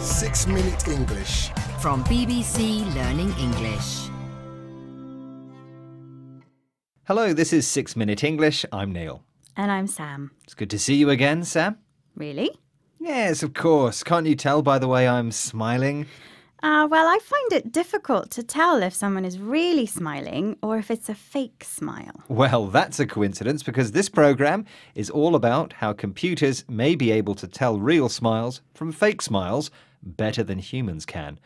6 Minute English from BBC Learning English. Hello, this is 6 Minute English. I'm Neil. And I'm Sam. It's good to see you again, Sam. Really? Yes, of course. Can't you tell by the way I'm smiling? Well, I find it difficult to tell if someone is really smiling or if it's a fake smile. Well, that's a coincidence because this programme is all about how computers may be able to tell real smiles from fake smiles better than humans can.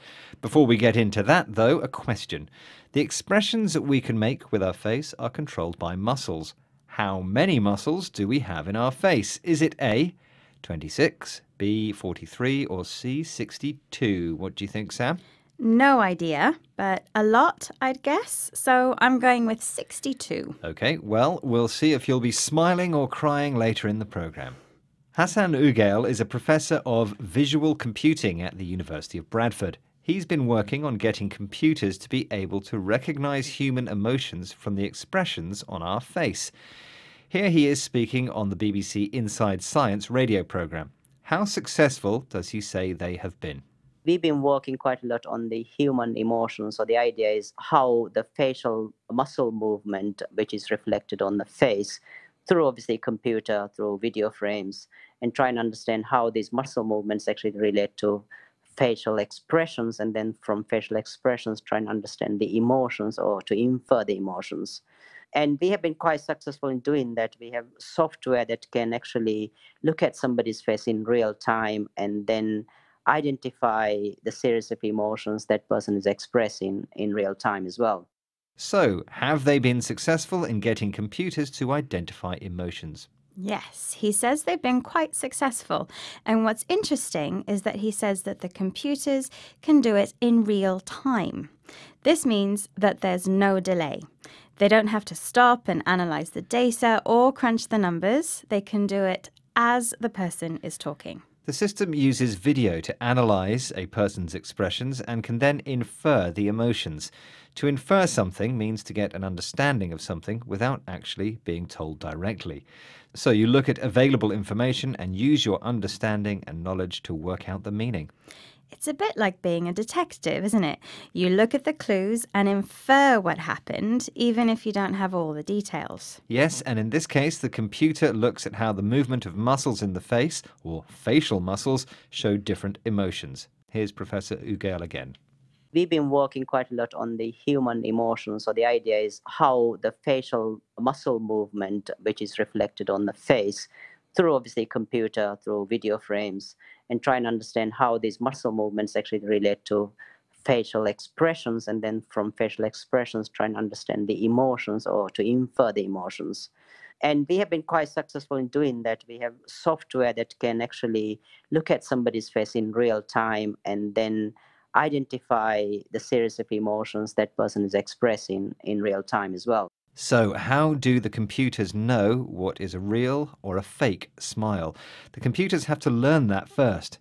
Before we get into that, though, a question. The expressions that we can make with our face are controlled by muscles. How many muscles do we have in our face? Is it A, 26, B, 43, or C, 62. What do you think, Sam? No idea, but a lot, I'd guess. So I'm going with 62. OK, well, we'll see if you'll be smiling or crying later in the programme. Hassan Ugail is a professor of visual computing at the University of Bradford. He's been working on getting computers to be able to recognise human emotions from the expressions on our face. Here he is speaking on the BBC Inside Science radio programme. How successful does he say they have been? We've been working quite a lot on the human emotions. So the idea is how the facial muscle movement, which is reflected on the face, through obviously computer, through video frames, and try and understand how these muscle movements actually relate to facial expressions, and then from facial expressions try and understand the emotions or to infer the emotions. And we have been quite successful in doing that. We have software that can actually look at somebody's face in real time and then identify the series of emotions that person is expressing in real time as well. So, have they been successful in getting computers to identify emotions? Yes, he says they've been quite successful. And what's interesting is that he says that the computers can do it in real time. This means that there's no delay. They don't have to stop and analyse the data or crunch the numbers. They can do it as the person is talking. The system uses video to analyse a person's expressions and can then infer the emotions. To infer something means to get an understanding of something without actually being told directly. So you look at available information and use your understanding and knowledge to work out the meaning. It's a bit like being a detective, isn't it? You look at the clues and infer what happened, even if you don't have all the details. Yes, and in this case, the computer looks at how the movement of muscles in the face, or facial muscles, show different emotions. Here's Professor Ugail again. We've been working quite a lot on the human emotions. So the idea is how the facial muscle movement, which is reflected on the face, through obviously computer, through video frames, and try and understand how these muscle movements actually relate to facial expressions, and then from facial expressions try and understand the emotions or to infer the emotions. And we have been quite successful in doing that. We have software that can actually look at somebody's face in real time and then identify the series of emotions that person is expressing in real time as well. So, how do the computers know what is a real or a fake smile? The computers have to learn that first.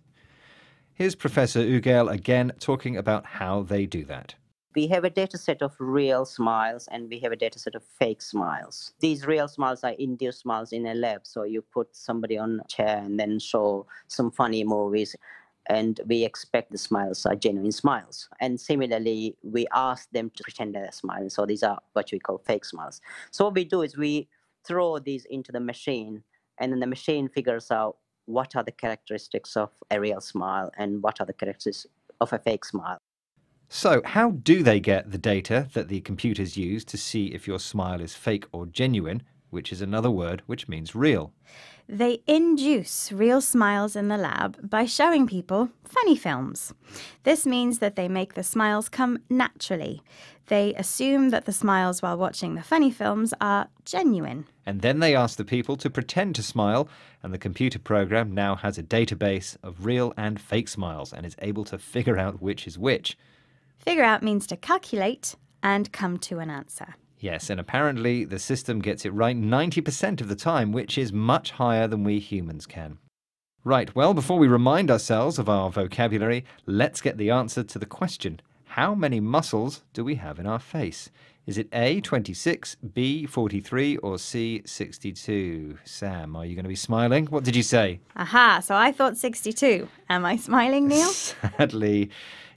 Here's Professor Ugail again talking about how they do that. We have a data set of real smiles and we have a data set of fake smiles. These real smiles are induced smiles in a lab. So you put somebody on a chair and then show some funny movies, and we expect the smiles are genuine smiles. And similarly, we ask them to pretend they're smiling. So these are what we call fake smiles. So what we do is we throw these into the machine, and then the machine figures out what are the characteristics of a real smile and what are the characteristics of a fake smile. So how do they get the data that the computers use to see if your smile is fake or genuine, which is another word which means real? They induce real smiles in the lab by showing people funny films. This means that they make the smiles come naturally. They assume that the smiles while watching the funny films are genuine. And then they ask the people to pretend to smile, and the computer program now has a database of real and fake smiles and is able to figure out which is which. Figure out means to calculate and come to an answer. Yes, and apparently the system gets it right 90% of the time, which is much higher than we humans can. Right, well, before we remind ourselves of our vocabulary, let's get the answer to the question, how many muscles do we have in our face? Is it A, 26, B, 43, or C, 62? Sam, are you going to be smiling? What did you say? Aha, so I thought 62. Am I smiling, Neil? Sadly,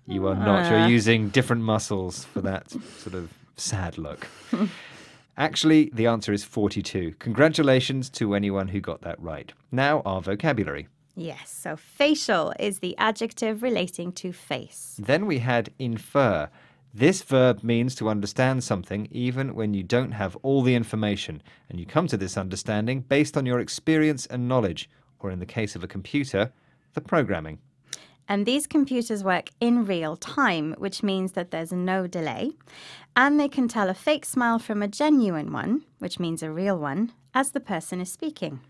you are not. You're using different muscles for that sort of sad look. Actually, the answer is 42. Congratulations to anyone who got that right. Now, our vocabulary. Yes, so facial is the adjective relating to face. Then we had infer. This verb means to understand something even when you don't have all the information, and you come to this understanding based on your experience and knowledge, or in the case of a computer, the programming. And these computers work in real time, which means that there's no delay, and they can tell a fake smile from a genuine one, which means a real one, as the person is speaking.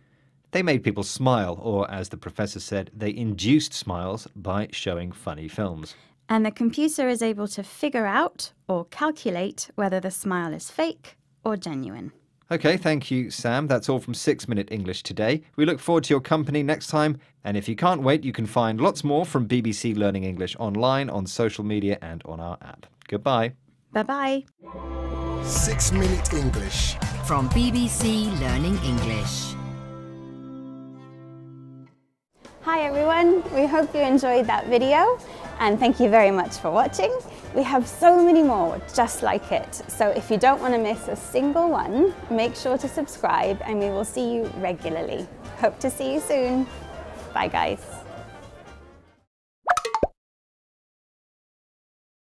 They made people smile, or as the professor said, they induced smiles by showing funny films. And the computer is able to figure out or calculate whether the smile is fake or genuine. OK, thank you, Sam. That's all from 6 Minute English today. We look forward to your company next time. And if you can't wait, you can find lots more from BBC Learning English online, on social media and on our app. Goodbye. Bye-bye. 6 Minute English from BBC Learning English. Hi, everyone. We hope you enjoyed that video. And thank you very much for watching. We have so many more just like it. So if you don't want to miss a single one, make sure to subscribe and we will see you regularly. Hope to see you soon. Bye, guys.